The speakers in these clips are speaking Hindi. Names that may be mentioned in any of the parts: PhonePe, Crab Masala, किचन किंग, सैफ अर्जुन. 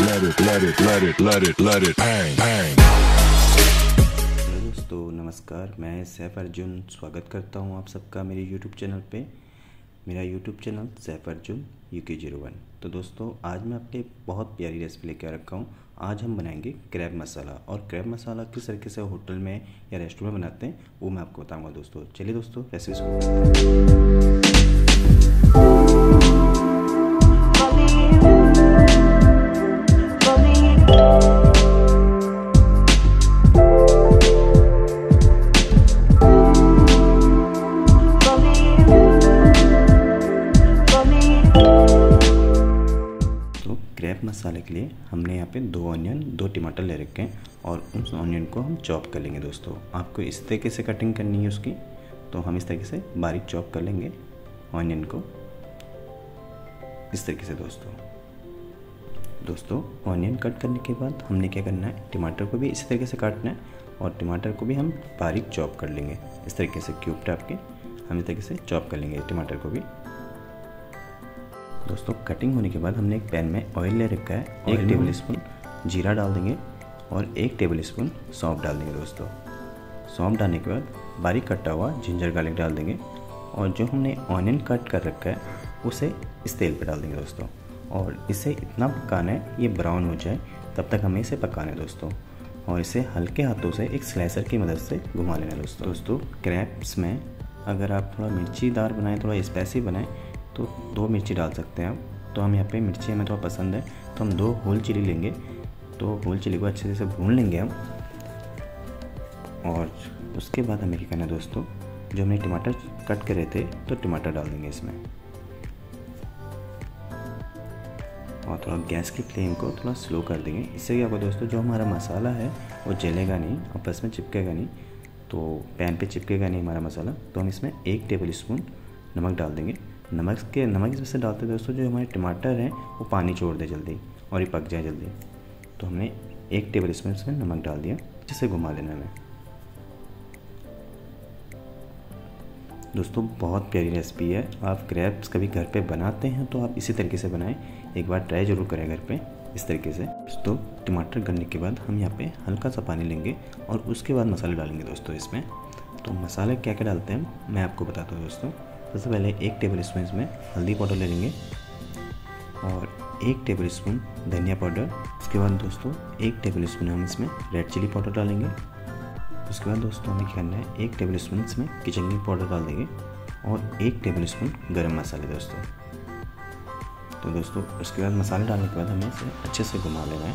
हेलो दोस्तों नमस्कार, मैं सैफ अर्जुन स्वागत करता हूं आप सबका मेरे यूट्यूब चैनल पे। मेरा YouTube channel सैफ अर्जुन UK 01। तो दोस्तों आज मैं अपने बहुत प्यारी रेसिपी लेकर रखा हूं। आज हम बनाएंगे क्रैब मसाला, और क्रैब मसाला किस तरीके से होटल में या रेस्टोरेंट में बनाते हैं वो मैं आपको बताऊँगा दोस्तों। चलिए दोस्तों रेसिपी शुरू करते हैं। क्रैब मसाले के लिए हमने यहाँ पे 2 ऑनियन 2 टमाटर ले रखे हैं, और उस ऑनियन को हम चॉप कर लेंगे दोस्तों। आपको इस तरीके से कटिंग करनी है उसकी, तो हम इस तरीके से बारीक चॉप कर लेंगे ऑनियन को इस तरीके से दोस्तों ऑनियन कट करने के बाद हमने क्या करना है, टमाटर को भी इसी तरीके से काटना है, और टमाटर को भी हम बारीक चॉप कर लेंगे इस तरीके से क्यूब टाइप के। हम इस तरीके से चॉप कर लेंगे टमाटर को भी दोस्तों। कटिंग होने के बाद हमने एक पैन में ऑयल ले रखा है, 1 टेबलस्पून जीरा डाल देंगे और 1 टेबलस्पून सौंफ डाल देंगे दोस्तों। सौंफ डालने के बाद बारीक कटा हुआ जिंजर गार्लिक डाल देंगे, और जो हमने ऑनियन कट कर रखा है उसे इस तेल पे डाल देंगे दोस्तों। और इसे इतना पकाना है ये ब्राउन हो जाए, तब तक हमें इसे पकाना है दोस्तों। और इसे हल्के हाथों से एक स्लाइसर की मदद से घुमा लेना है दोस्तों। क्रैब्स में अगर आप थोड़ा मिर्चीदार बनाएँ, थोड़ा स्पाइसी बनाएँ तो 2 मिर्ची डाल सकते हैं आप। तो हम यहाँ पे मिर्ची हमें थोड़ा पसंद है तो हम 2 होल चिली लेंगे। तो होल चिली को अच्छे से भून लेंगे हम, और उसके बाद हमें क्या करना है दोस्तों, जो हमने टमाटर कट करे थे तो टमाटर डाल देंगे इसमें, और थोड़ा गैस की फ्लेम को थोड़ा स्लो कर देंगे। इससे क्या होगा दोस्तों, जो हमारा मसाला है वो जलेगा नहीं, आपस में चिपकेगा नहीं, तो पैन पे चिपकेगा नहीं हमारा मसाला। तो हम इसमें 1 टेबलस्पून नमक डाल देंगे। नमक इसमें डालते हैं दोस्तों, जो हमारे टमाटर हैं वो पानी छोड़ दे जल्दी और ये पक जाए जल्दी। तो हमने 1 टेबलस्पून इसमें नमक डाल दिया, जिसे घुमा लेना है दोस्तों। बहुत प्यारी रेसिपी है, आप क्रैब्स कभी घर पे बनाते हैं तो आप इसी तरीके से बनाएं, एक बार ट्राई ज़रूर करें घर पे इस तरीके से दोस्तों। टमाटर गलने के बाद हम यहाँ पे हल्का सा पानी लेंगे, और उसके बाद मसाले डालेंगे दोस्तों इसमें। तो मसाले क्या क्या डालते हैं मैं आपको बताता हूँ दोस्तों। सबसे पहले 1 टेबलस्पून इसमें हल्दी पाउडर ले लेंगे, और 1 टेबलस्पून धनिया पाउडर। उसके बाद दोस्तों 1 टेबलस्पून हम इसमें रेड चिली पाउडर डालेंगे। उसके बाद दोस्तों हमें करना है 1 टेबलस्पून इसमें किचन किंग पाउडर डाल देंगे, और 1 टेबलस्पून गरम मसाले दोस्तों। तो दोस्तों उसके बाद मसाले डालने के बाद हमें इसे अच्छे से घुमा लेना है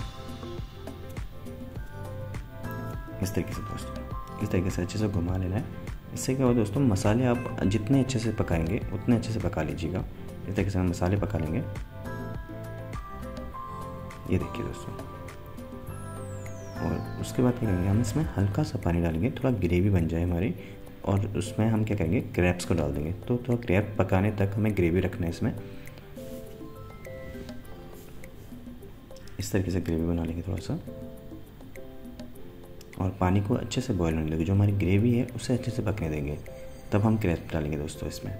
इस तरीके से दोस्तों। इस तरीके से अच्छे से घुमा लेना है। इससे क्या होगा दोस्तों, मसाले आप जितने अच्छे से पकाएंगे उतने अच्छे से पका लीजिएगा। इस तरीके से हम मसाले पका लेंगे, ये देखिए दोस्तों। और उसके बाद क्या करेंगे, हम इसमें हल्का सा पानी डालेंगे, थोड़ा ग्रेवी बन जाए हमारी, और उसमें हम क्या करेंगे क्रैब्स को डाल देंगे। तो थोड़ा क्रैब पकाने तक हमें ग्रेवी रखना है इसमें, इस तरीके से ग्रेवी बना लेंगे थोड़ा सा। और पानी को अच्छे से बॉयल होने देंगे, जो हमारी ग्रेवी है उसे अच्छे से पकने देंगे, तब हम क्रैब्स डालेंगे दोस्तों इसमें।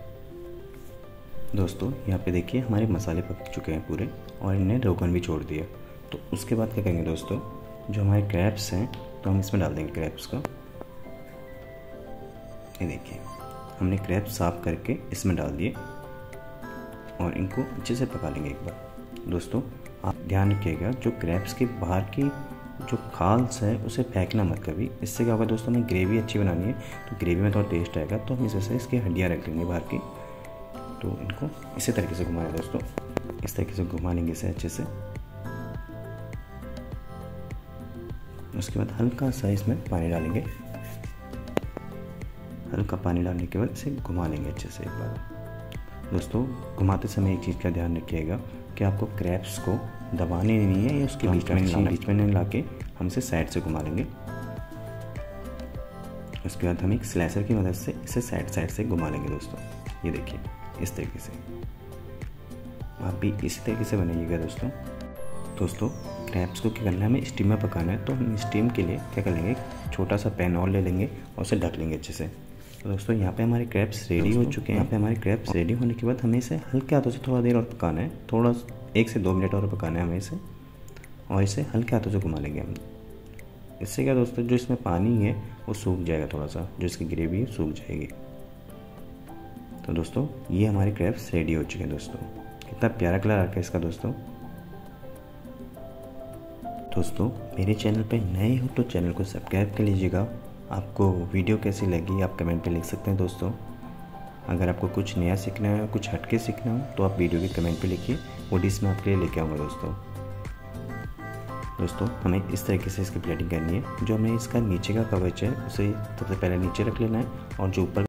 दोस्तों यहाँ पे देखिए हमारे मसाले पक चुके हैं पूरे, और इन्हें रोगन भी छोड़ दिया। तो उसके बाद क्या करेंगे दोस्तों, जो हमारे क्रैब्स हैं तो हम इसमें डाल देंगे क्रैब्स को। ये देखिए हमने क्रैब्स साफ करके इसमें डाल दिए, और इनको अच्छे से पका लेंगे एक बार दोस्तों। आप ध्यान रखिएगा जो क्रैब्स के बाहर की जो खाल्स है उसे फेंकना मत कभी। इससे क्या होगा दोस्तों, हमें ग्रेवी अच्छी बनानी है तो ग्रेवी में थोड़ा टेस्ट आएगा। तो हम इस वजह से इसकी हड्डियाँ रख लेंगे बाहर की, तो इनको इसी तरीके से घुमाएं दोस्तों। इस तरीके से घुमा लेंगे इसे अच्छे से। उसके बाद हल्का सा इसमें पानी डालेंगे, हल्का पानी डालने के बाद इसे घुमा लेंगे अच्छे से एक बार दोस्तों। घुमाते समय एक चीज़ का ध्यान रखिएगा कि आपको क्रैब्स को दबाने नहीं है, या उसके बीच में नहीं ला के हम इसे साइड से घुमा लेंगे। उसके बाद हम एक स्लाइसर की मदद से इसे साइड से घुमा लेंगे दोस्तों। ये देखिए इस तरीके से, आप भी इसी तरीके से बनाइएगा दोस्तों। क्रैब्स को क्या करना है, हमें स्टीम में पकाना है। तो हम स्टीम के लिए क्या कर लेंगे, छोटा सा पैन और ले लेंगे और उसे ढक लेंगे अच्छे से। तो दोस्तों यहाँ पे हमारे क्रैब्स रेडी हो चुके हैं। यहाँ पे हमारे क्रैब्स रेडी होने के बाद हमें इसे हल्के हाथों से थोड़ा देर और पकाना है, 1 से 2 मिनट और पकाना है हमें इसे। और इसे हल्के हाथों से घुमा लेंगे हम। इससे क्या दोस्तों, जो इसमें पानी है वो सूख जाएगा, थोड़ा सा जो इसकी ग्रेवी है सूख जाएगी। तो दोस्तों ये हमारे क्रैब्स रेडी हो चुके हैं। दोस्तों कितना प्यारा कलर आ रहा है इसका। दोस्तों मेरे चैनल पे नए हो तो चैनल को सब्सक्राइब कर लीजिएगा। आपको वीडियो कैसी लगी आप कमेंट पे लिख सकते हैं। दोस्तों अगर आपको कुछ नया सीखना है, कुछ हटके सीखना हो तो आप वीडियो के कमेंट पे लिखिए, वो डिश मैं आपके लिए लेके आऊँगा। दोस्तों हमें इस तरीके से इसकी प्लेटिंग करनी है। जो हमें इसका नीचे का कवच है उसे सबसे पहले नीचे रख लेना है और जो ऊपर